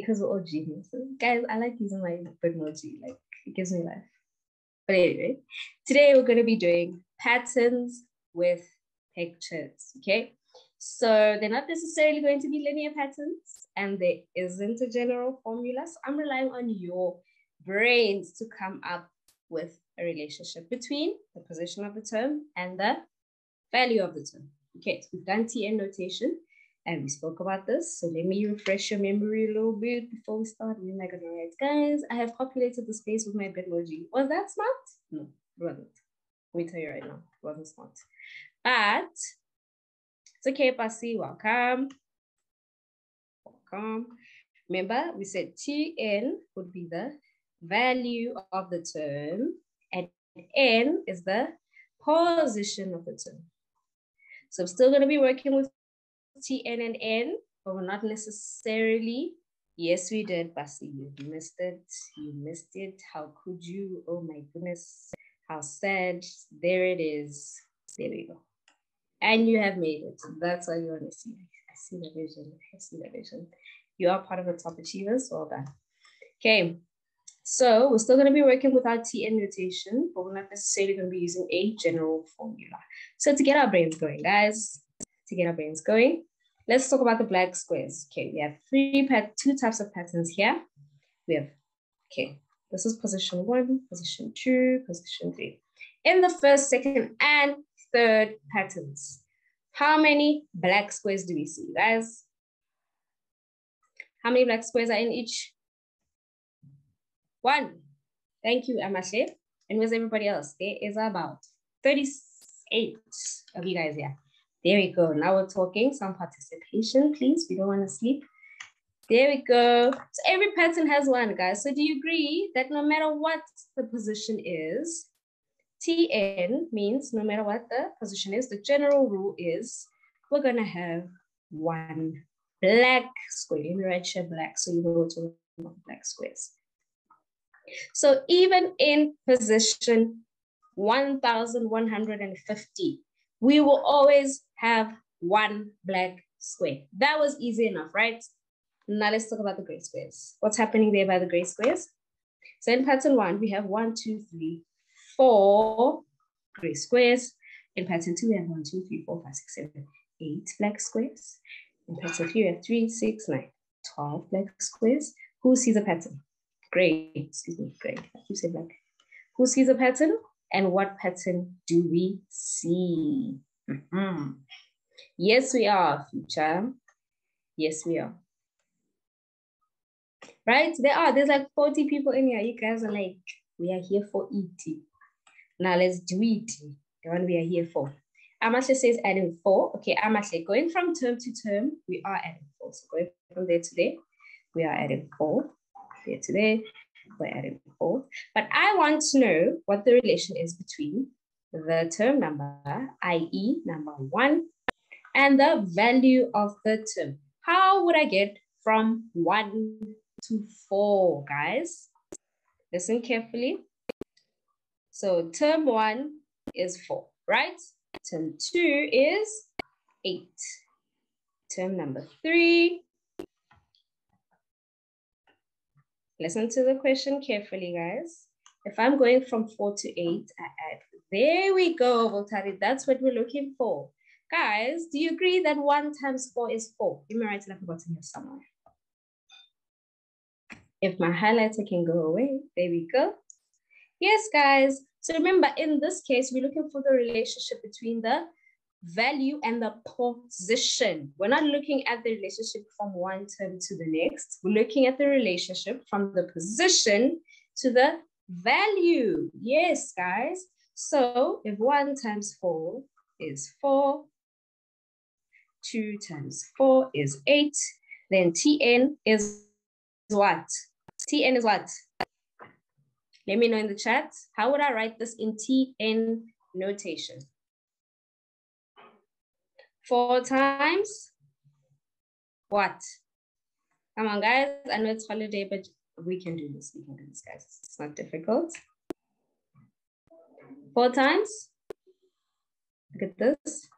because we're all geniuses. Guys, I like using my Bitmoji, like it gives me life. But anyway, today we're going to be doing patterns with pictures, okay? So they're not necessarily going to be linear patterns, and there isn't a general formula. So I'm relying on your brains to come up with a relationship between the position of the term and the value of the term. Okay, so we've done TN notation and we spoke about this. So let me refresh your memory a little bit before we start. We're not gonna write, guys, I have populated the space with my Bitmoji. Was that smart? No, it wasn't. Let me tell you right now, it wasn't smart. But it's okay, Pasi, welcome. Welcome. Remember, we said TN would be the value of the term and N is the position of the term. So I'm still going to be working with TN and N, but we're not necessarily, yes, we did, Basi, you missed it, how could you, oh my goodness, how sad, there it is, there we go. And you have made it, that's all you want to see. I see the vision, I see the vision. You are part of the top achievers, well done. Okay, so we're still going to be working with our TN notation, but we're not necessarily going to be using a general formula. So to get our brains going, guys, let's talk about the black squares. Okay, we have two types of patterns here. We have, okay, this is position one, position two, position three. In the first, second, and third patterns, how many black squares do we see, guys? How many black squares are in each? One. Thank you, Amashe. And where's everybody else? There is about 38 of you guys here. There we go. Now we're talking. Some participation, please. We don't want to sleep. There we go. So every pattern has one, guys. So do you agree that no matter what the position is, TN means no matter what the position is, the general rule is we're going to have one black square. Let me write here black so you know to about black squares. So even in position 1150, we will always have one black square. That was easy enough, right? Now let's talk about the gray squares. What's happening there by the gray squares? So in pattern one, we have 4 gray squares. In pattern two, we have 8 black squares. In pattern three, we have 12 black squares. Who sees a pattern? Gray, excuse me, gray. I keep saying black. Who sees a pattern? And what pattern do we see? Mm-hmm. Yes, we are, future. Yes, we are. Right? There are. There's like 40 people in here. You guys are like, we are here for ET. Now let's do ET, the one we are here for. Amashe says adding 4. Okay, Amashe, going from term to term, we are adding 4. So going from there to there, we are adding 4. There to there. We're adding 4, but I want to know what the relation is between the term number, i.e. number 1, and the value of the term. How would I get from 1 to 4, guys? Listen carefully. So term 1 is 4, right? Term 2 is 8. Term number 3. Listen to the question carefully, guys. If I'm going from 4 to 8, I add. There we go, Voltari. That's what we're looking for. Guys, do you agree that 1 times 4 is 4? Let me write it at the bottom here somewhere. If my highlighter can go away, there we go. Yes, guys. So remember, in this case, we're looking for the relationship between the value and the position. We're not looking at the relationship from one term to the next. We're looking at the relationship from the position to the value. Yes, guys. So if 1 times 4 is 4, 2 times 4 is 8, then TN is what? TN is what? Let me know in the chat. How would I write this in TN notation? 4 times what? Come on, guys. I know it's holiday, but we can do this. We can do this, guys. It's not difficult. 4 times. Look at this.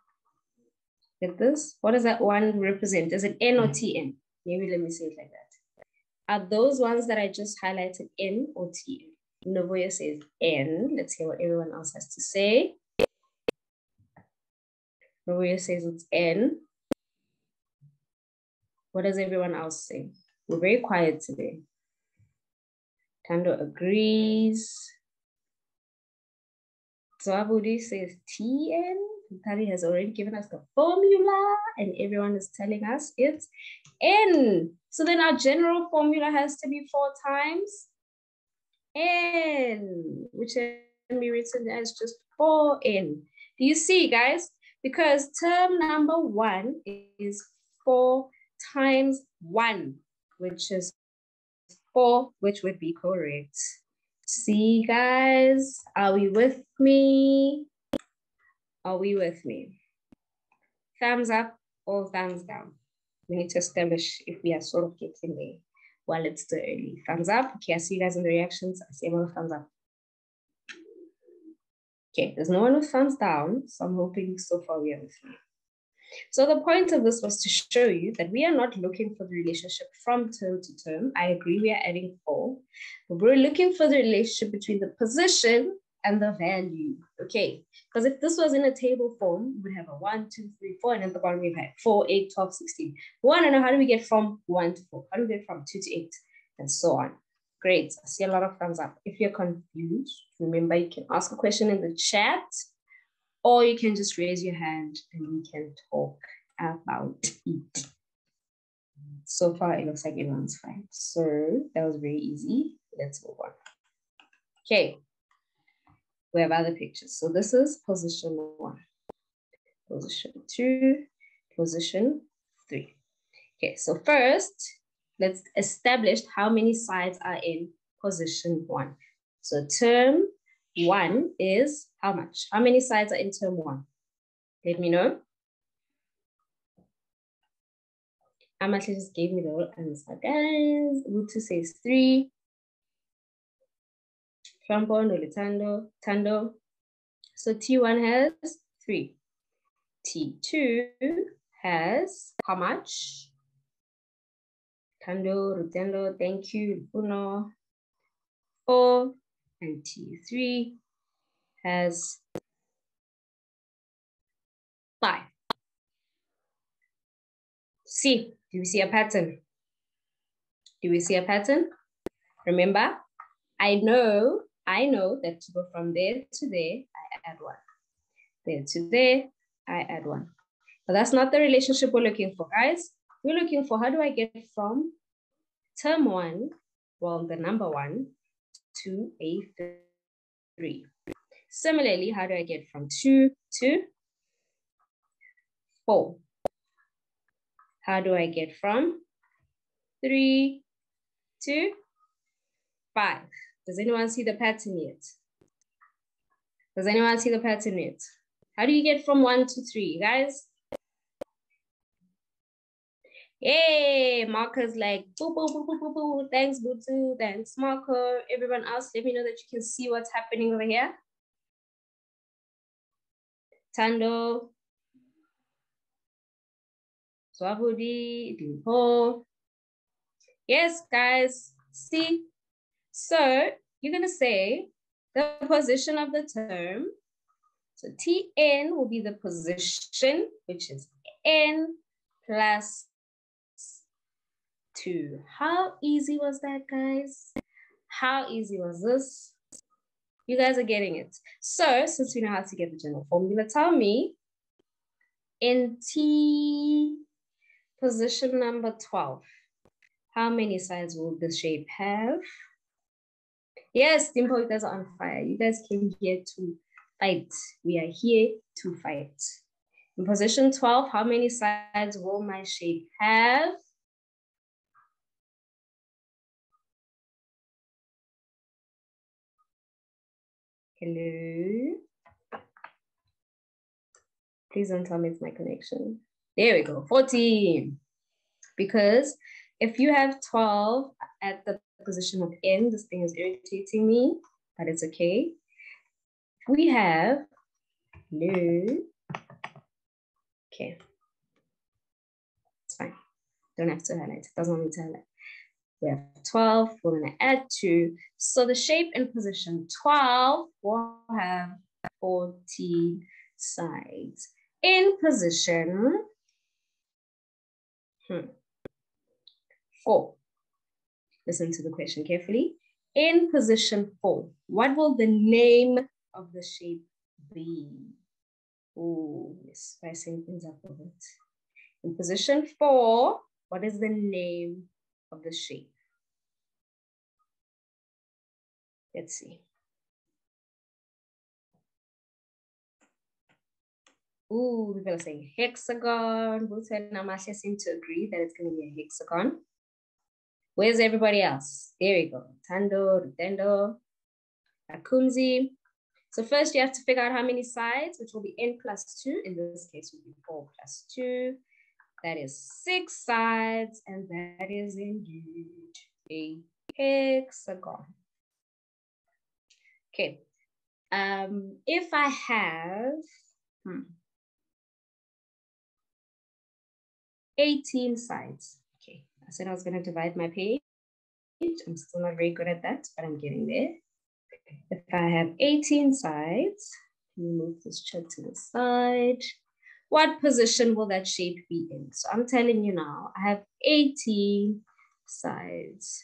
Look at this. What does that 1 represent? Is it N or TN? Maybe let me say it like that. are those ones that I just highlighted N or T? Novoya says N. Let's hear what everyone else has to say. Novoya says it's N. What does everyone else say? We're very quiet today. Tando agrees. Zwabudi says TN. Tali has already given us the formula and everyone is telling us it's N. So then our general formula has to be 4 times N, which can be written as just 4N. Do you see, guys? Because term number 1 is 4 times 1, which is 4, which would be correct. See, guys, are we with me? Are we with me? Thumbs up or thumbs down? We need to establish if we are sort of getting there while it's too early. Thumbs up. Okay, I see you guys in the reactions. I see everyone with thumbs up. Okay, there's no one with thumbs down, so I'm hoping so far we are with me. So the point of this was to show you that we are not looking for the relationship from term to term. I agree, we are adding 4, but we're looking for the relationship between the position and the value. Okay, because if this was in a table form, we'd have a 1, 2, 3, 4, and at the bottom we've had 4, 8, 12, 16. We want to know, how do we get from 1 to 4? How do we get from 2 to 8? And so on. Great, I see a lot of thumbs up. If you're confused, remember you can ask a question in the chat, or you can just raise your hand and we can talk about it. So far, it looks like everyone's fine. So that was very easy. Let's move on. Okay, we have other pictures. So this is position 1, position 2, position 3. Okay, so first, let's establish how many sides are in position 1. So term 1 is how much? How many sides are in term 1? Let me know. Amatli just gave me the whole answer, guys. Wutu says 3. Trampo, Nolitando, Tando. So T1 has 3. T2 has how much? Tando, Rutendo, thank you, Uno. 4. And T3 has 5. See, do we see a pattern? Do we see a pattern? Remember, I know that to go from there to there, I add 1. There to there, I add 1. But that's not the relationship we're looking for, guys. We're looking for, how do I get from term 1, well, the number 1, to A3. Similarly, how do I get from 2 to 4? How do I get from 3 to 5? Does anyone see the pattern yet? Does anyone see the pattern yet? How do you get from 1 to 3, guys? Yay, Marco's like, boo, boo, boo, boo, boo, boo. Thanks, Butu. Thanks, Marco. Everyone else, let me know that you can see what's happening over here. Tando, Swabudi, Dimpo. Yes, guys, see? So you're going to say the position of the term. So Tn will be the position, which is N plus 2. How easy was that, guys? How easy was this? You guys are getting it. So since we know how to get the general formula, tell me, in T, position number 12, how many sides will the shape have? Yes, Dimple, you guys are on fire. You guys came here to fight. We are here to fight. In position 12, how many sides will my shape have? Hello. Please don't tell me it's my connection. There we go, 14. Because if you have 12 at the position of N, this thing is irritating me, but it's okay. We have, hello. Okay, it's fine. Don't have to highlight, it doesn't want me to highlight. We have 12, we're going to add 2. So the shape in position 12 will have 40 sides. In position 4, listen to the question carefully. In position 4, what will the name of the shape be? Oh, yes, spicing things up a bit. In position 4, what is the name of the shape? Let's see. Ooh, we're gonna say hexagon. Both and Namasha seem to agree that it's gonna be a hexagon. Where's everybody else? There we go. Tando, Rutendo, Akumzi. So first you have to figure out how many sides, which will be n plus 2. In this case, will be 4 plus 2. That is 6 sides, and that is indeed a hexagon. Okay. If I have 18 sides. Okay, I said I was going to divide my page. I'm still not very good at that, but I'm getting there. If I have 18 sides, move this chart to the side. What position will that shape be in? So I'm telling you now, I have 18 sides.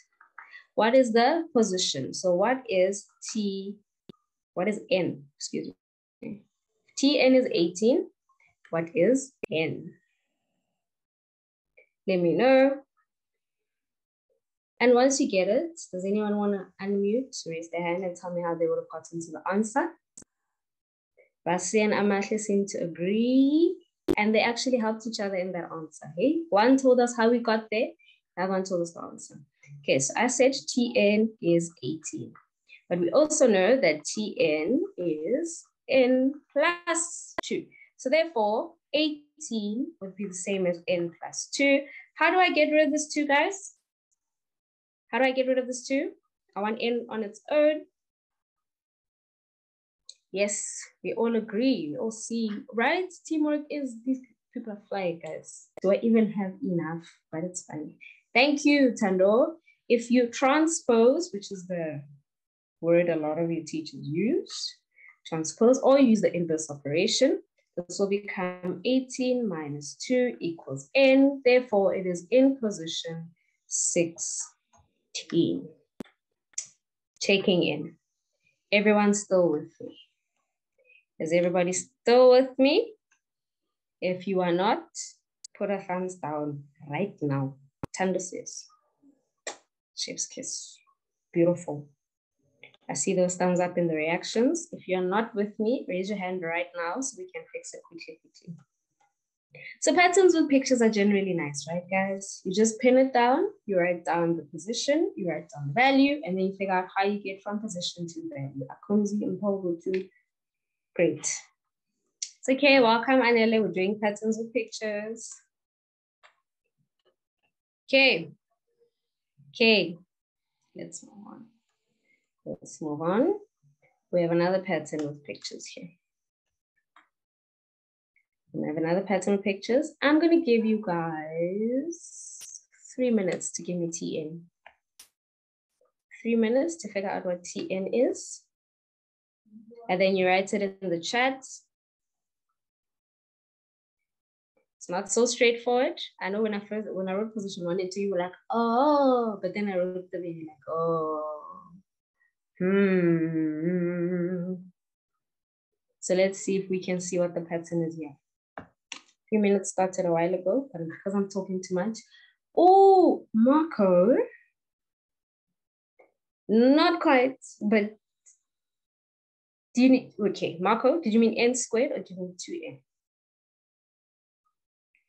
What is the position? So what is T? What is N? Excuse me. Tn is 18. What is N? Let me know. And once you get it, does anyone want to unmute, raise their hand and tell me how they would have gotten to the answer? Basi and Amahle seem to agree, and they actually helped each other in their answer. Hey? One told us how we got there, the other one told us the answer. Okay, so I said Tn is 18, but we also know that Tn is n plus 2. So therefore, 18 would be the same as n plus 2. How do I get rid of this 2, guys? How do I get rid of this 2? I want n on its own. Yes, we all agree. We all see, right? Teamwork is, these people are flying, guys. Do I even have enough? But it's funny. Thank you, Tando. If you transpose, which is the word a lot of your teachers use, transpose or use the inverse operation, this will become 18 minus 2 equals n. Therefore, it is in position 16. Checking in. Everyone's still with me? Is everybody still with me? If you are not, put a thumbs down right now. Tando says, chef's kiss. Beautiful. I see those thumbs up in the reactions. If you're not with me, raise your hand right now so we can fix it quickly. So patterns with pictures are generally nice, right, guys? You just pin it down, you write down the position, you write down the value, and then you figure out how you get from position to value. Akumzi and Mpovutu, great. It's okay, welcome, Anele. We're doing patterns with pictures. Okay, let's move on. Let's move on. We have another pattern with pictures here. We have another pattern with pictures. I'm going to give you guys 3 minutes to give me TN. 3 minutes to figure out what TN is. And then you write it in the chat. It's not so straightforward. I know when I wrote position 1 and 2, you were like, oh, but then I wrote the baby like, oh. So let's see if we can see what the pattern is here. 3 minutes started a while ago, but because I'm talking too much. Oh, Marco. Not quite, but do you need, okay, Marco, did you mean n squared or do you mean 2n?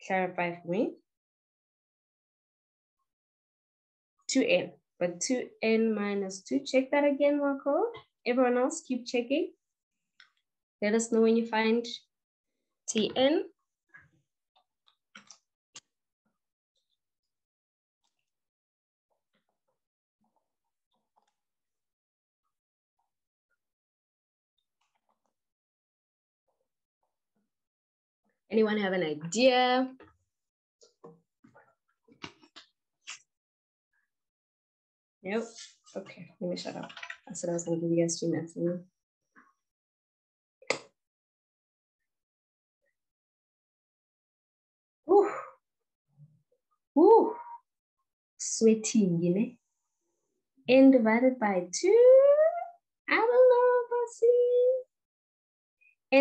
Clarify for me. 2n. But 2n minus 2, check that again, Marco. Everyone else, keep checking. Let us know when you find Tn. Anyone have an idea? Yep. Okay, let me shut up. I said I was going to give you guys 2 minutes. Ooh. Ooh. Sweating, you know? N divided by 2. I don't know if I see.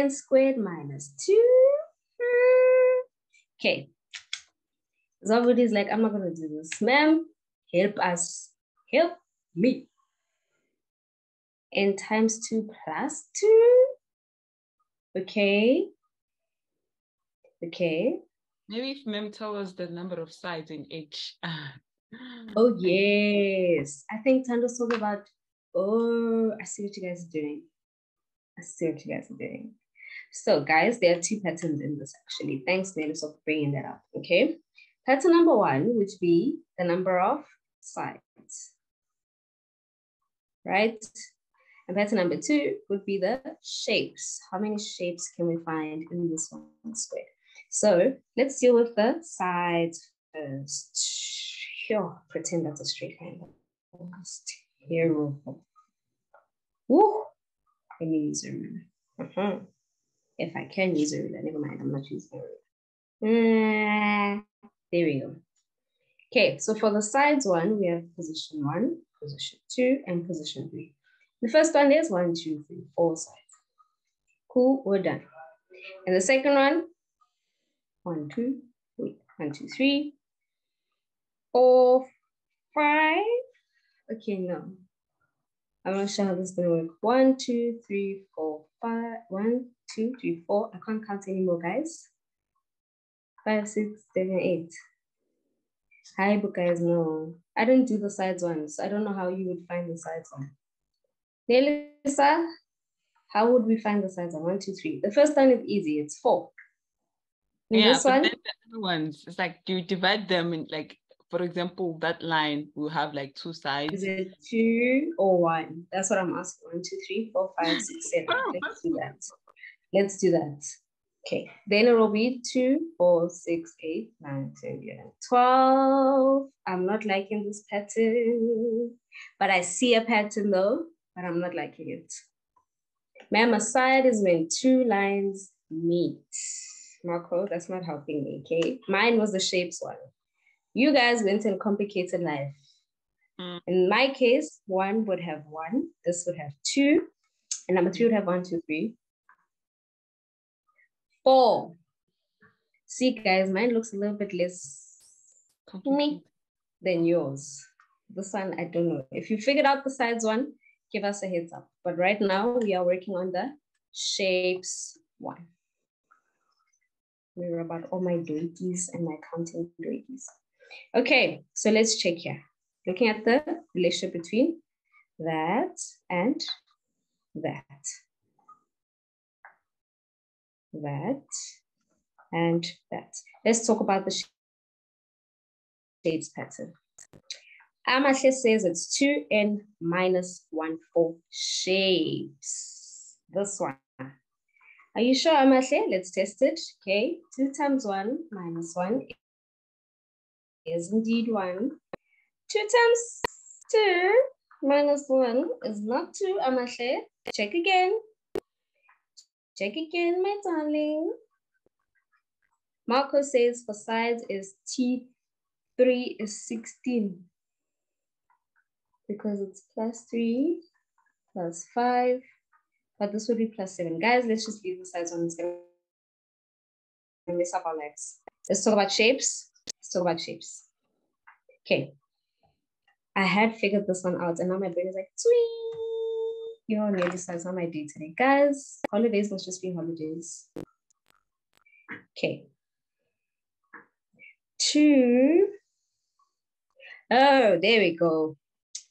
N squared minus 2. Okay. Somebody's like, I'm not going to do this. Ma'am, help us. Help me. N times 2 plus 2. Okay. Okay. Maybe if ma'am tell us the number of sides in each. Oh, yes. I think Tando's talking about, oh, I see what you guys are doing. I see what you guys are doing. So, guys, there are 2 patterns in this, actually. Thanks, Nelus, for bringing that up, okay? Pattern number 1 would be the number of sides, right? And pattern number 2 would be the shapes. How many shapes can we find in this one square? So, let's deal with the sides first. Sure, pretend that's a straight line. Terrible. Woo! Let me use a ruler. If I can use a ruler, never mind, I'm not using a ruler. There we go. Okay, so for the sides one, we have position 1, position 2, and position 3. The first one is 1, 2, 3, 4 sides. Cool, we're done. And the second one, 1, 2, 3, 4, 5. Okay, no. I'm not sure how this is gonna work. 1, 2, 3, 4, 5. 1, 2, 3, 4. I can't count anymore, guys. 5, 6, 7, 8. Hi, but guys, no. I don't do the sides ones. I don't know how you would find the sides one. Nelisa, how would we find the sides one? 1, 2, 3. The first one is easy. It's 4. And yeah, this one, but then the other ones, it's like you divide them in like. For example, that line will have like 2 sides. Is it 2 or 1? That's what I'm asking. 1, 2, 3, 4, 5, 6, 7. Let's do that. Let's do that. Okay. Then it will be 2, 4, 6, 8, 9, 10, 11, 12. I'm not liking this pattern. But I see a pattern though, but I'm not liking it. Ma'am, a side is when 2 lines meet. Marco, that's not helping me, okay? Mine was the shapes one. You guys went in complicated life. In my case, 1 would have 1. This would have 2. And number 3 would have 1, 2, 3, 4. See, guys, mine looks a little bit less me than yours. This one, I don't know. If you figured out the sides one, give us a heads up. But right now, we are working on the shapes one. We're about all my doikies and my counting doikies. Okay, so let's check here. Looking at the relationship between that and that. That and that. Let's talk about the shades pattern. Amahle says it's 2n minus 1/4 shapes. This one. Are you sure, Amahle? Let's test it. Okay, 2 times 1 minus 1. Is indeed 1. 2 times 2 minus 1 is not 2, Amahle. Check again. Check again, my darling. Marco says for sides is T3 is 16. Because it's +3, +5. But this would be +7. Guys, let's just leave the sides on. It's going to mess up our legs. Let's talk about shapes. Okay, I had figured this one out and now my brain is like, tweet. You all know this is how my day today. Guys, holidays must just be holidays. Okay. 2. Oh, there we go.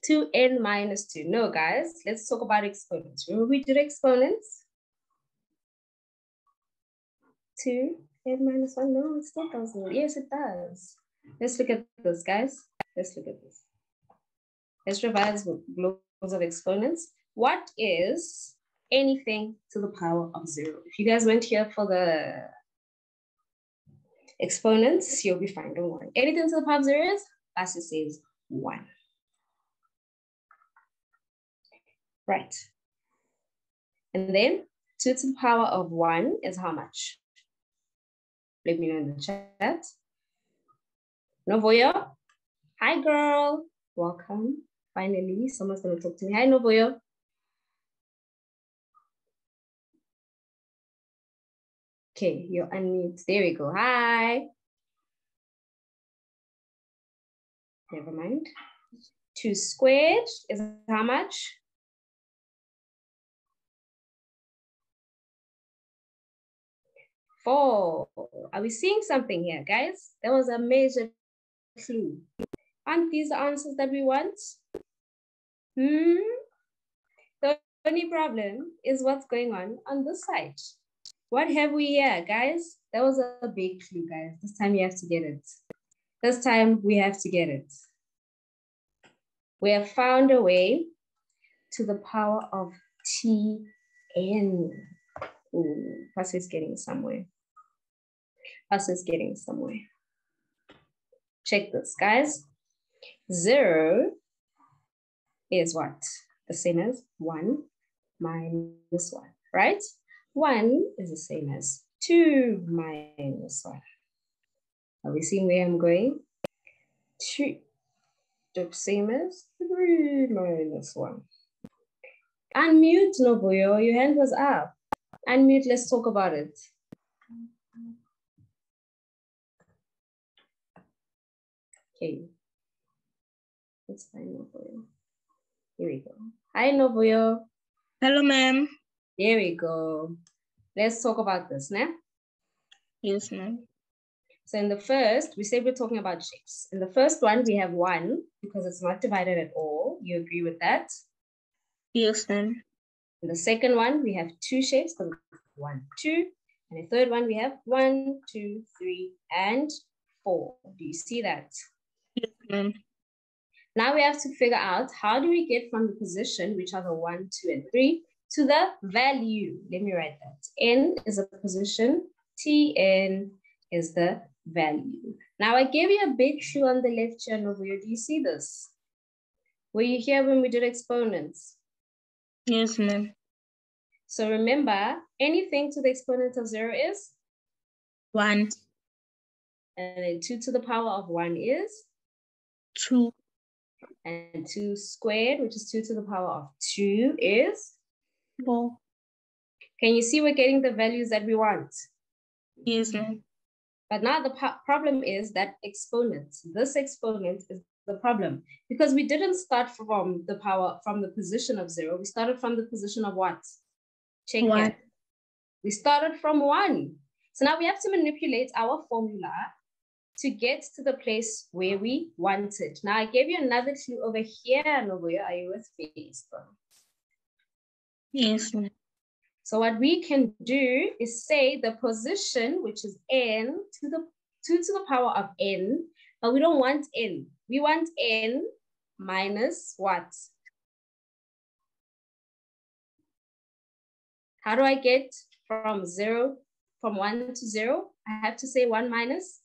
2n minus 2. No, guys, let's talk about exponents. Remember we did exponents? 2n minus 1, no, it still doesn't. Yes, it does. Let's look at this, guys. Let's look at this. Let's revise with globals of exponents. What is anything to the power of 0? If you guys went here for the exponents, you'll be fine. Don't worry. Anything to the power of 0 is, Bassi says 1. Right. And then 2 to the power of 1 is how much? Let me know in the chat. Novoyo. Hi, girl. Welcome. Finally, someone's going to talk to me. Hi, Novoyo. Okay, you're unmuted. There we go. Hi. Never mind. 2 squared is how much? 4. Are we seeing something here, guys? That was a major clue. Aren't these the answers that we want? The only problem is what's going on this side. What have we here, guys? That was a big clue, guys. This time you have to get it. This time we have to get it. We have found a way to the power of TN. Ooh, Pastor is getting somewhere. Pastor is getting somewhere. Check this, guys. 0 is what? The same as 1 minus 1, right? 1 is the same as 2 minus 1. Are we seeing where I'm going? 2, the same as 3 minus 1. Unmute, Nobuyo, your hand was up. Unmute, let's talk about it. Okay. Let's find Nobuyo. Here we go. Hi, Nobuyo. Hello, ma'am. Here we go. Let's talk about this, nah? Yes, ma'am. So in the first, we said we're talking about shapes. In the first one, we have 1 because it's not divided at all. You agree with that? Yes, ma'am. In the second one, we have 2 shapes, 1, 2. And the third one, we have 1, 2, 3, and 4. Do you see that? Yes, ma'am. Now we have to figure out how do we get from the position, which are the 1, 2, and 3, to the value. Let me write that. N is a position, Tn is the value. Now I gave you a big clue on the left here, Novoyo. Do you see this? Were you here when we did exponents? Yes, ma'am. So remember, anything to the exponent of 0 is? 1. And then 2 to the power of 1 is? 2. And 2 squared, which is 2 to the power of 2 is? 4. Can you see we're getting the values that we want? Yes, ma'am. But now the problem is that exponent, this exponent is the problem because we didn't start from the power, from the position of 0. We started from the position of what? Check it. We started from 1. So now we have to manipulate our formula to get to the place where we want it. Now I gave you another clue over here, Novoyo. Are you with me? Yes. So what we can do is say the position, which is n to the 2 to the power of n, but we don't want n. We want n minus what? How do I get from 0, from 1 to 0? I have to say 1 minus.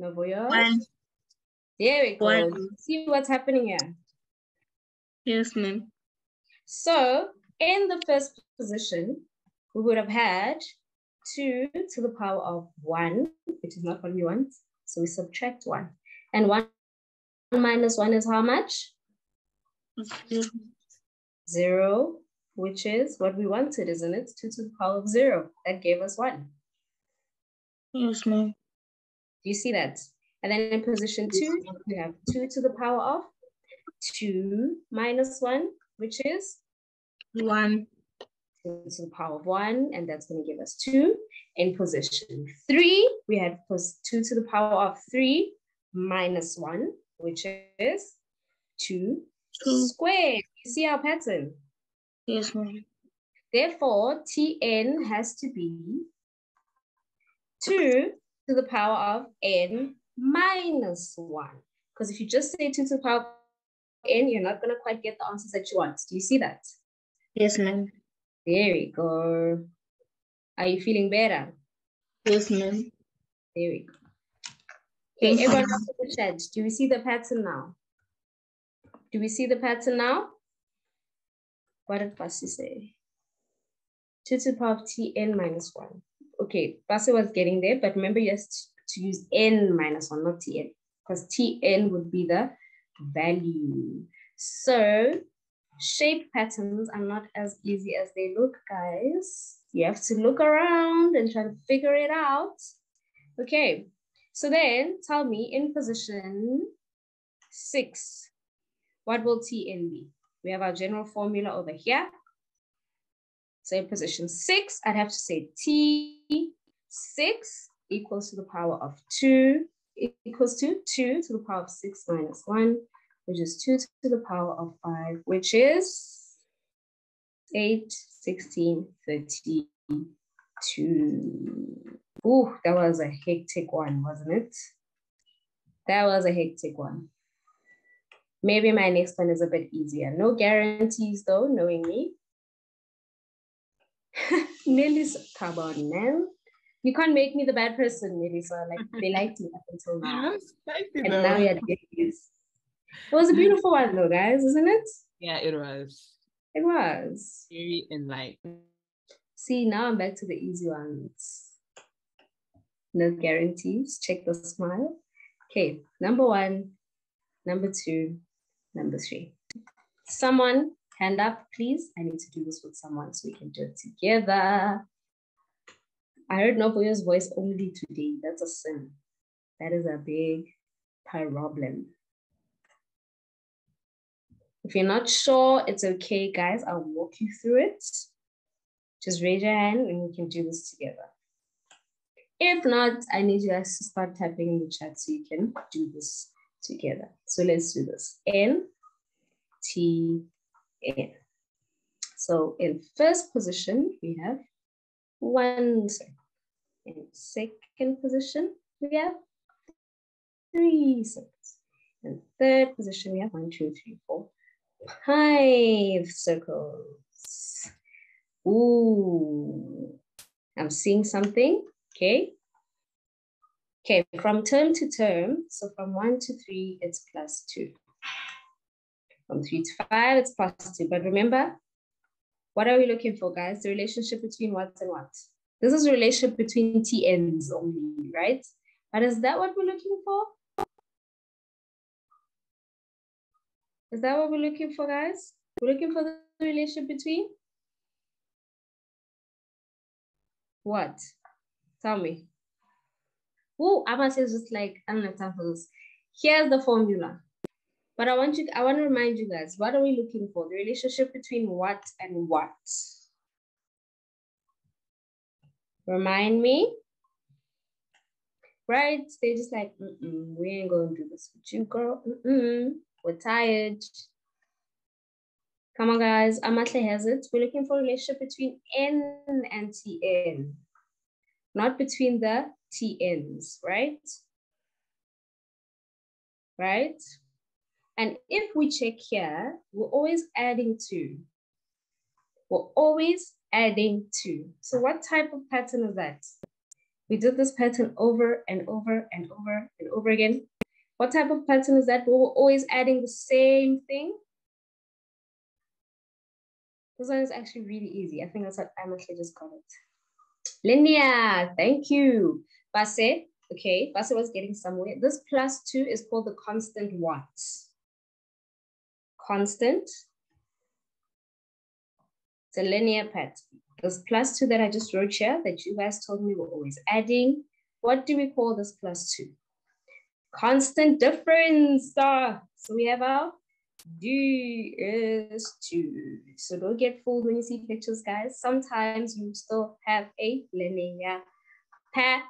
Novoyo. 1. There we go. 1. See what's happening here. Yes, ma'am. So in the first position, we would have had 2 to the power of 1, which is not what we want. So we subtract 1. And 1 minus 1 is how much? 0, which is what we wanted, isn't it? 2 to the power of 0. That gave us 1. Yes, ma'am. Do you see that? And then in position 2, we have 2 to the power of 2 minus 1, which is 1. 2 to the power of 1, and that's going to give us 2. In position 3, we had 2 to the power of 3 minus 1, which is 2 squared. You see our pattern? Yes, ma'am. Therefore, Tn has to be 2 to the power of n minus 1. Because if you just say 2 to the power of n, you're not going to quite get the answers that you want. Do you see that? Yes, ma'am. There we go. Are you feeling better? Yes, ma'am. There we go. Okay, everyone else in the chat, do we see the pattern now? Do we see the pattern now? What did Basi say? 2 to the power of t, n minus 1. Okay, Basi was getting there, but remember you have to use n minus 1, not tn, because tn would be the value. So shape patterns are not as easy as they look, guys. You have to look around and try to figure it out. Okay, so then tell me in position 6, what will Tn be? We have our general formula over here. So in position 6, I'd have to say T6 equals to the power of 2, equals to 2 to the power of 6 minus 1, which is 2 to the power of 5, which is 8, 16, 32. Ooh, that was a hectic one, wasn't it? That was a hectic one. Maybe my next one is a bit easier. No guarantees though, knowing me. Nelisa, come on now. You can't make me the bad person, Nelisa. Like, they liked me up until now. And now we had guesses. It was a beautiful one though, guys, isn't it? Yeah, it was. It was. Very enlightening. See, now I'm back to the easy ones. No guarantees. Check the smile. Okay, number 1, number 2, number 3. Someone, hand up, please. I need to do this with someone so we can do it together. I heard Nobuyo's voice only today. That's a sin. That is a big problem. If you're not sure, it's okay, guys. I'll walk you through it. Just raise your hand and we can do this together. If not, I need you guys to start typing in the chat so you can do this together. So let's do this. N, T, N. So in first position, we have 1. In second position, we have 3 circles. In third position, we have 5 circles. Ooh, I'm seeing something. Okay. Okay, from term to term, so from 1 to 3, it's +2. From 3 to 5, it's +2. But remember, what are we looking for, guys? The relationship between what and what? This is a relationship between TNs only, right? But is that what we're looking for? Is that what we're looking for, guys? We're looking for the relationship between what? Tell me. Oh, Amma says just like, I don't have time for this. Here's the formula. But I want to remind you guys, what are we looking for? The relationship between what and what? Remind me. Right? They're just like, we ain't going to do this with you, girl. We're tired. Come on, guys. Amatle has it. We're looking for a relationship between N and TN. Not between the TNs, right? Right? And if we check here, we're always adding 2. We're always adding 2. So what type of pattern is that? We did this pattern over and over and over and over again. What type of pattern is that? We're always adding the same thing. This one is actually really easy. I think that's what I actually just got it. Linnea, thank you. Basi, okay, Basi was getting somewhere. This +2 is called the constant what? Constant. It's a linear pattern. This +2 that I just wrote here that you guys told me we're always adding. What do we call this +2? Constant difference. So we have our D is 2. So don't get fooled when you see pictures, guys. Sometimes you still have a linear pattern.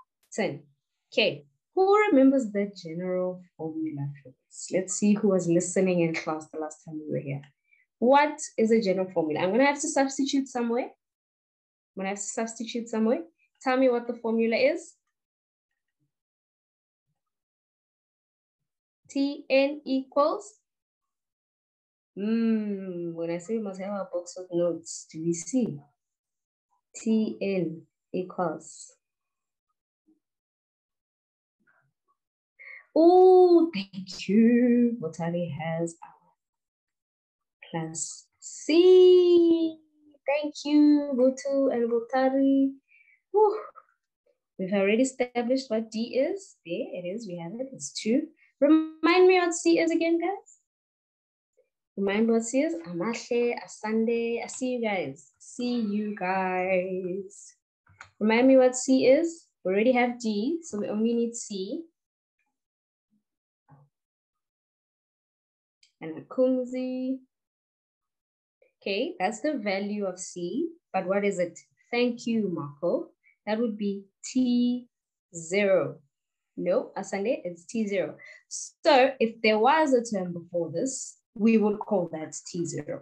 Okay, who remembers the general formula for this? Let's see who was listening in class the last time we were here. What is a general formula? I'm gonna have to substitute somewhere. Tell me what the formula is. Tn equals. When I say we must have a box of notes, do we see? Tn equals. Oh, thank you. Botani has our plus C. Thank you, Butu and Butari. Whew. We've already established what D is. There it is, we have it, it's 2. Remind me what C is again, guys. Remind me what C is. Amahle, Asande, I see you guys. See you guys. Remind me what C is. We already have D, so we only need C. And Akumzi. Okay, that's the value of C, but what is it? Thank you, Marco. That would be T0. No, Asande, it's T0. So if there was a term before this, we would call that T0,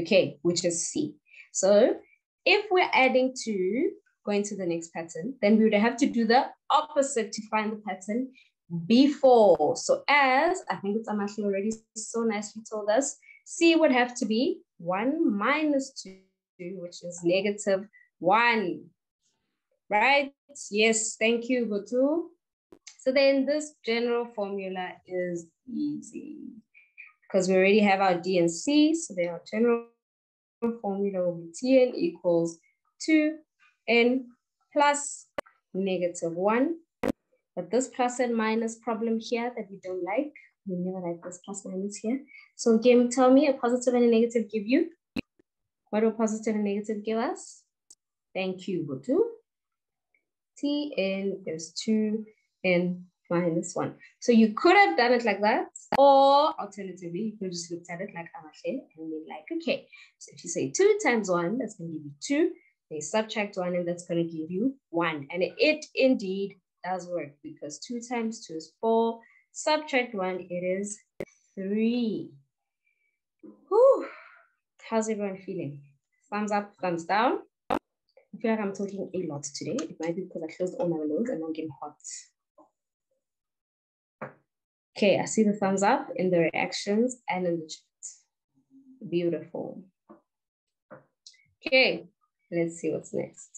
okay, which is C. So if we're adding to, going to the next pattern, then we would have to do the opposite to find the pattern before. So as, I think it's Amashi already so nicely told us, C would have to be 1 minus 2, which is -1. Right? Yes, thank you, Butu. So then this general formula is easy because we already have our D and C. So then our general formula will be Tn equals 2n plus -1. But this plus and minus problem here that we don't like, we never like this plus minus here. So again, tell me, a positive and a negative give you? What do a positive and negative give us? Thank you, Butu. Tn is 2n minus 1. So you could have done it like that, or alternatively, you could just look at it like Amache and be like, okay, so if you say 2 times 1, that's going to give you 2. They subtract 1, and that's going to give you 1. And it indeed does work because 2 times 2 is 4. Subtract 1, it is 3. Whew. How's everyone feeling? Thumbs up, thumbs down. I feel like I'm talking a lot today. It might be because I closed all my windows and I'm getting hot. Okay, I see the thumbs up in the reactions and in the chat. Beautiful. Okay, let's see what's next.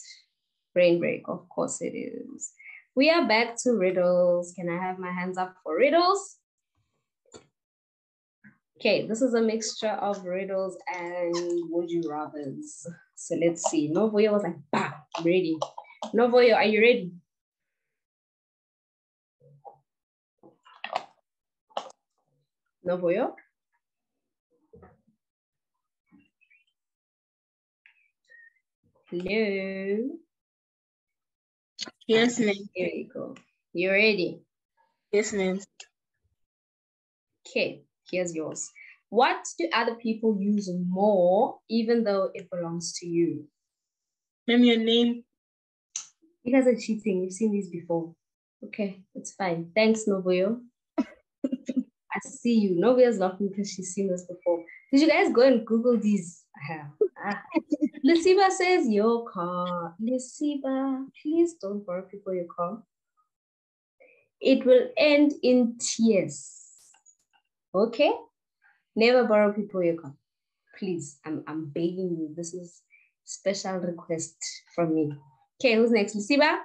Brain break, of course it is. We are back to riddles. Can I have my hands up for riddles? Okay, this is a mixture of riddles and would you rathers. So let's see. Novoyo was like, bah, I'm ready. Novoyo, are you ready? Novoyo? Hello? Yes, ma'am. Here you go. You ready? Yes, ma'am. Okay. Here's yours. What do other people use more, even though it belongs to you? Name your name. You guys are cheating. You've seen these before. Okay, it's fine. Thanks, Novoyo. I see you. Novoyo's laughing because she's seen this before. Did you guys go and Google these? Lesiba says, your car. Lesiba, please don't borrow people your car. It will end in tears. Okay, never borrow people your car, please. I'm begging you. This is special request from me. Okay, who's next? Lesiba?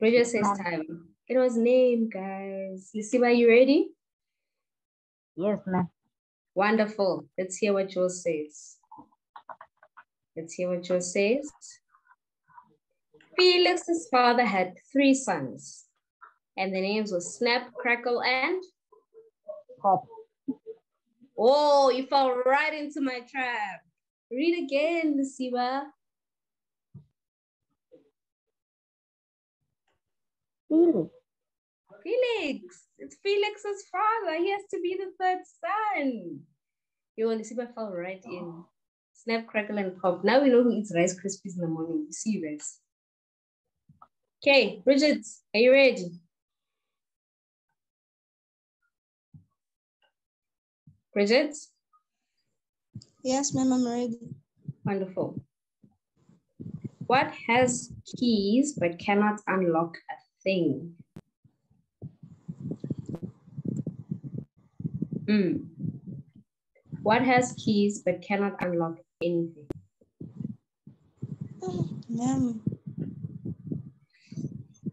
Bridget says time. It was name, guys. Lesiba, you ready? Yes, ma'am. Wonderful. Let's hear what yours says. Let's hear what yours says. Felix's father had 3 sons. And the names were Snap, Crackle, and Pop. Oh, you fell right into my trap. Read again, Lesiba. Felix. Felix. It's Felix's father. He has to be the 3rd son. Yo, Lesiba fell right in. Snap, Crackle, and Pop. Now we know who eats Rice Krispies in the morning. You see, guys. Okay, Bridget, are you ready? Bridget? Yes, ma'am, I'm ready. Wonderful. What has keys but cannot unlock a thing? Mm. What has keys but cannot unlock anything? Oh, ma'am.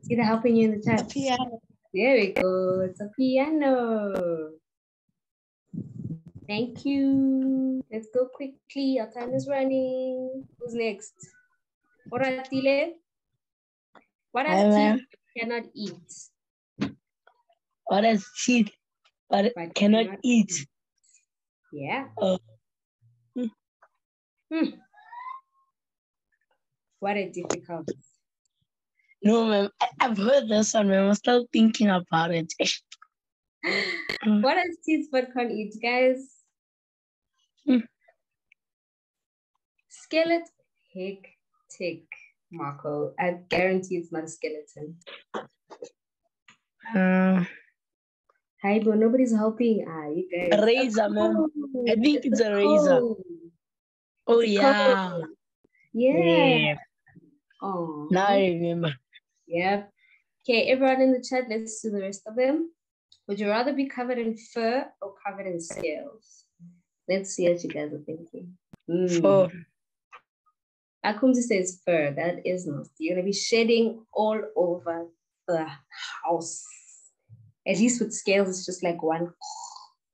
Either helping you in the chat. A piano. There we go. It's a piano. Thank you. Let's go quickly. Our time is running. Who's next? Oratile. What are teeth you cannot eat? What are teeth but cannot eat? Yeah. What a difficult. No, ma'am. I've heard this one, ma'am. I'm still thinking about it. What are teeth but can't eat, guys? Skeleton. Tick, Marco. I guarantee it's not a skeleton. Hi, bro. Nobody's helping. You guys. A razor, ma'am. I think it's a razor. Oh, yeah. Cold. Yeah. Oh. Now I remember. Yep. Okay, everyone in the chat, let's do the rest of them. Would you rather be covered in fur or covered in scales? Let's see what you guys are thinking. Fur. Akumzi says fur. That is nasty. You're going to be shedding all over the house. At least with scales, it's just like one,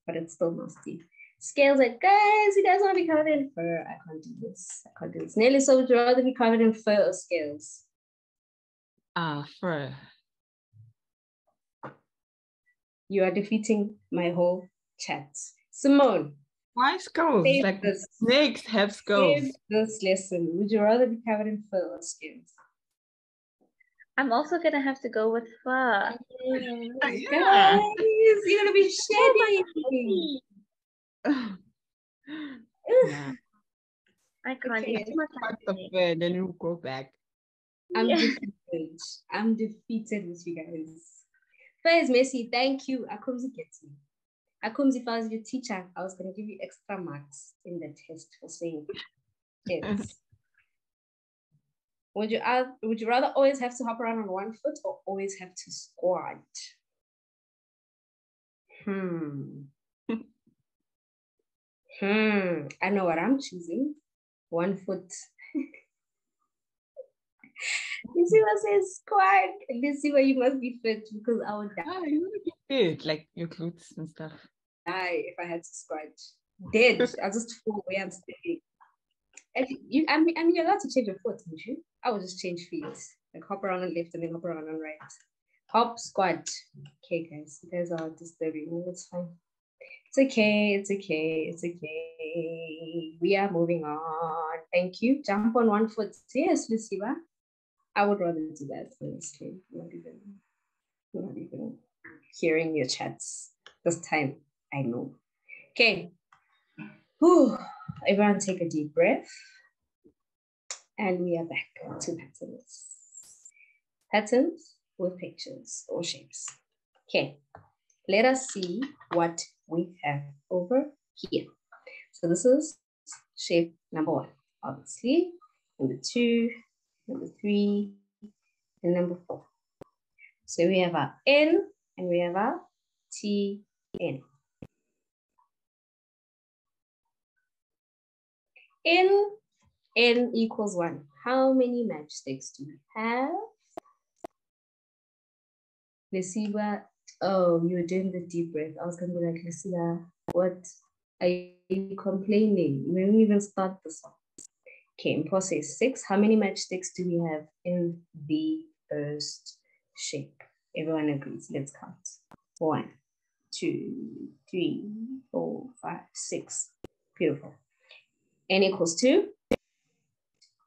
but it's still nasty. Scales like, guys, you guys want to be covered in fur. I can't do this. I can't do this. Nelly, so would you rather be covered in fur or scales? Fur. You are defeating my whole chat. Simone. Why skulls? Like this. Snakes have skulls. Save this lesson. Would you rather be covered in fur or skins? I'm also going to have to go with fur. Yeah. Guys, you're going to be shedding. Yeah. I can't even part of it, then you go back. I'm defeated. I'm defeated with you guys. First, Messi, thank you. Akumzi gets me. Akumzi, if I was your teacher, I was going to give you extra marks in the test for saying yes. Would you rather always have to hop around on one foot or always have to squat? I know what I'm choosing. One foot. Lizzie was saying squat. Lizzie, where you must be fit because I would die. Oh, you would be fit, like your clothes and stuff. Die if I had to squat. Dead. I'll just fall away. I'm standing. I mean, you're allowed to change your foot, aren't you? I would just change feet. Like hop around on left and then hop around on right. Hop, squat. Okay, guys. You guys are disturbing. That's fine. It's okay. It's okay. It's okay. We are moving on. Thank you. Jump on one foot. Yes, Lizzie. I would rather do that, honestly. Not even hearing your chats. This time, I know. Okay. Whew. Everyone take a deep breath. And we are back to patterns. Patterns with pictures or shapes. Okay. Let us see what we have over here. So this is shape number one, obviously. Number two. Number three, and number four. So we have our N and we have our TN. N equals 1. How many matchsticks do we have? Lesiba, oh, you were doing the deep breath. I was going to be like, Lesiba, what are you complaining? We didn't even start this one. Okay, Mpo says 6. How many matchsticks do we have in the first shape? Everyone agrees. Let's count. 1, 2, 3, 4, 5, 6. Beautiful. N equals 2.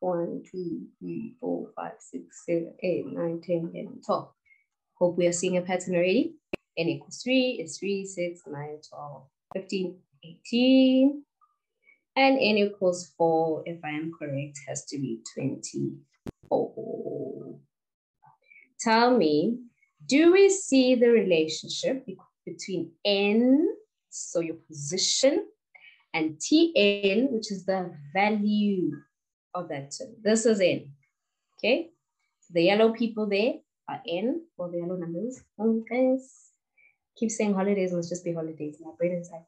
1, 2, 3, 4, 5, 6, 7, 8, 9, 10, 11, 12. Hope we are seeing a pattern already. N equals 3 is 3, 6, 9, 12, 15, 18. And N equals 4, if I am correct, has to be 24. Tell me, do we see the relationship between N, so your position, and TN, which is the value of that term? This is N, okay? So the yellow people there are N, or the yellow numbers. Oh, guys, keep saying holidays must just be holidays. My brain is like,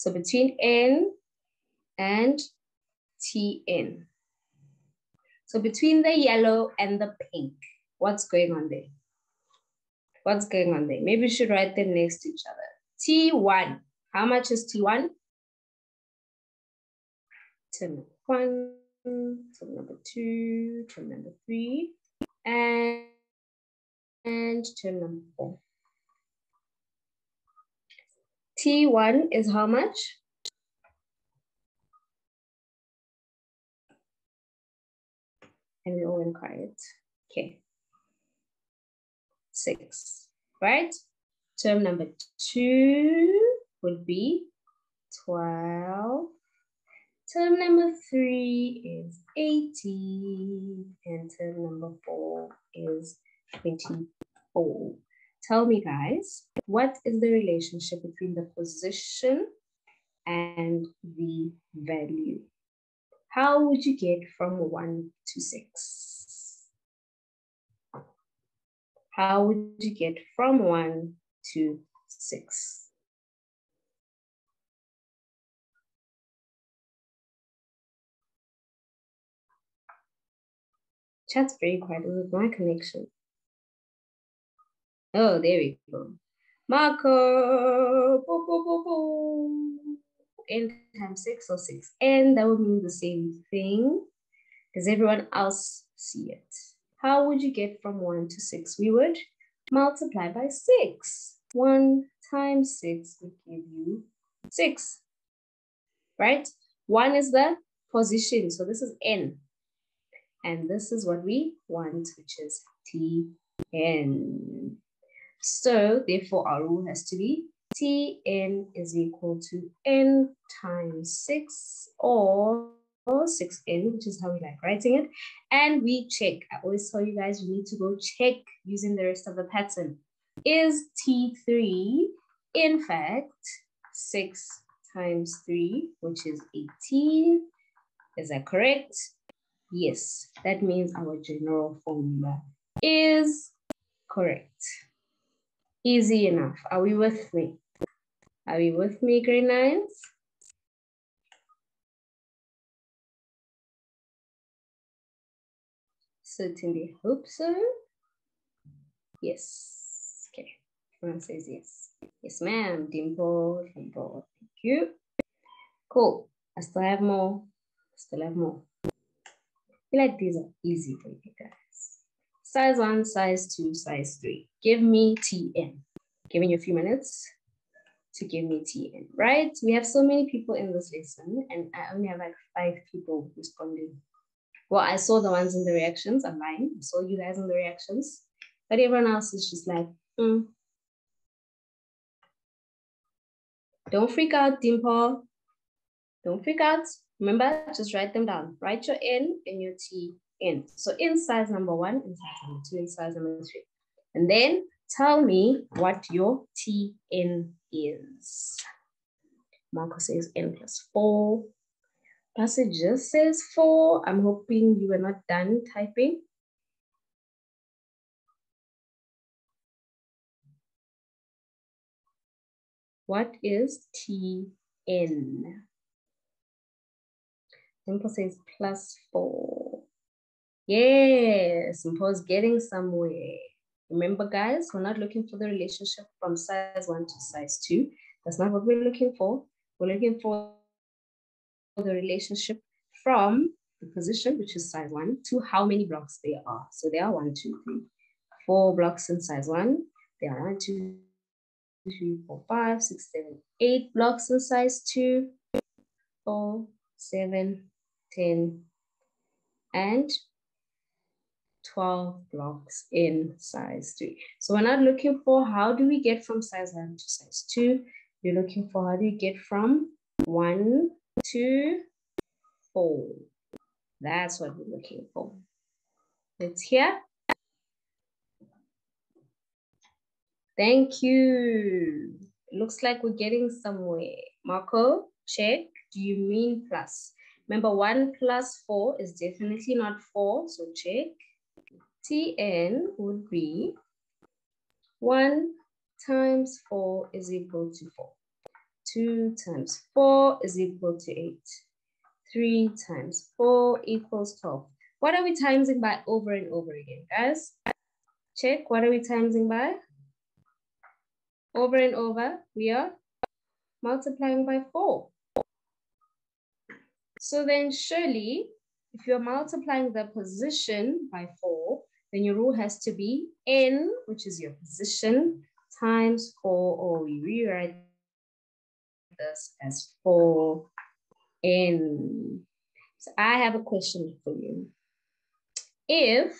So between N and TN. So between the yellow and the pink, what's going on there? What's going on there? Maybe we should write them next to each other. T1. How much is T1? Term number one, term number two, term number three, and term number four. T1 is how much? And we all went quiet. Okay. 6, right? Term number 2 would be 12. Term number 3 is 18. And term number 4 is 24. Tell me, guys, what is the relationship between the position and the value? How would you get from 1 to 6? How would you get from 1 to 6? Chat's very quiet. This is my connection. Oh, there we go. Marco. Boom, boom, boom, boom. N times 6 or 6. N, that would mean the same thing. Does everyone else see it? How would you get from 1 to 6? We would multiply by 6. 1 times 6 would give you 6, right? 1 is the position. So this is N. And this is what we want, which is Tn. So therefore, our rule has to be Tn is equal to N times 6 or 6N, which is how we like writing it. And we check. I always tell you guys, you need to go check using the rest of the pattern. Is T3, in fact, 6 times 3, which is 18? Is that correct? Yes, that means our general formula is correct. Easy enough. Are we with me? Are we with me, grade 9s? Certainly hope so. Yes. Okay. Everyone says yes. Yes, ma'am. Dimple, dimple. Thank you. Cool. I still have more. I still have more. I feel like these are easy for you guys. Size 1, size 2, size 3. Give me TN. Giving you a few minutes to give me TN, right? We have so many people in this lesson, and I only have like 5 people responding. Well, I saw the ones in the reactions. I'm lying. I saw you guys in the reactions. But everyone else is just like, Don't freak out, Dimple. Don't freak out. Remember, just write them down. Write your N and your T in. So in size number 1, in size number 2, in size number 3. And then tell me what your TN is. Marco says N plus 4. Passage just says 4. I'm hoping you were not done typing. What is TN? Simple says plus 4. Yes, Simple's getting somewhere. Remember, guys, we're not looking for the relationship from size 1 to size 2. That's not what we're looking for. We're looking for the relationship from the position, which is size 1, to how many blocks there are. So there are 4 blocks in size 1. There are 8 blocks in size 2, 4, 7, 10 and 12 blocks in size 3. So we're not looking for how do we get from size 1 to size 2. You're looking for how do you get from 1 to 4. That's what we're looking for. It's here. Thank you. It looks like we're getting somewhere. Marco, check. Do you mean plus? Remember, 1 plus 4 is definitely not 4, so check. Tn would be 1 times 4 is equal to 4. 2 times 4 is equal to 8. 3 times 4 equals 12. What are we timesing by over and over again, guys? Check, what are we timesing by? Over and over, we are multiplying by 4. So then surely, if you're multiplying the position by 4, then your rule has to be n, which is your position, times 4, or you rewrite this as 4n. So I have a question for you. If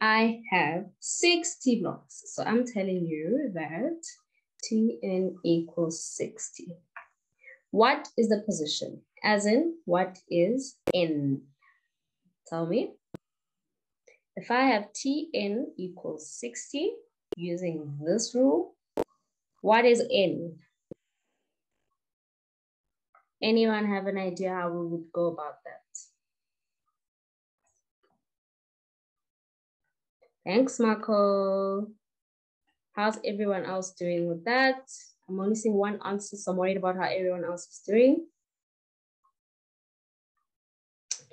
I have 60 blocks, so I'm telling you that Tn equals 60. What is the position? As in, what is n? Tell me. If I have Tn equals 60, using this rule, what is n? Anyone have an idea how we would go about that? Thanks, Marco. How's everyone else doing with that? I'm only seeing one answer, so I'm worried about how everyone else is doing.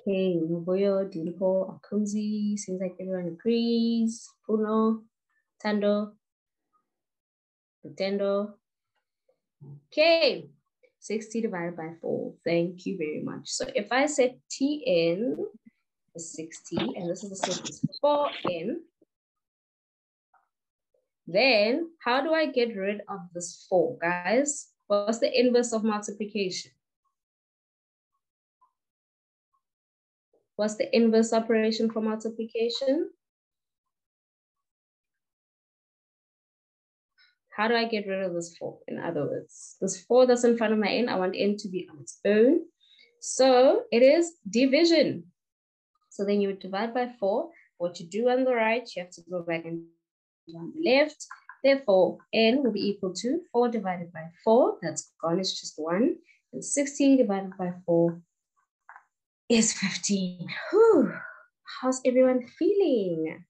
Okay, Nuboyo, Dinho, Akunzi, seems like everyone agrees. Puno, Tando, Nintendo. Okay, 60 divided by 4. Thank you very much. So if I set Tn is 60, and this is the surface 4n, then how do I get rid of this 4, guys? What's the inverse of multiplication? What's the inverse operation for multiplication? How do I get rid of this 4? In other words, this 4 that's in front of my n, I want n to be on its own. So it is division. So then you would divide by 4. What you do on the right, you have to go back and do on the left. Therefore, n will be equal to 4 divided by 4. That's gone, it's just 1. And 16 divided by 4 is 15. Whew. How's everyone feeling?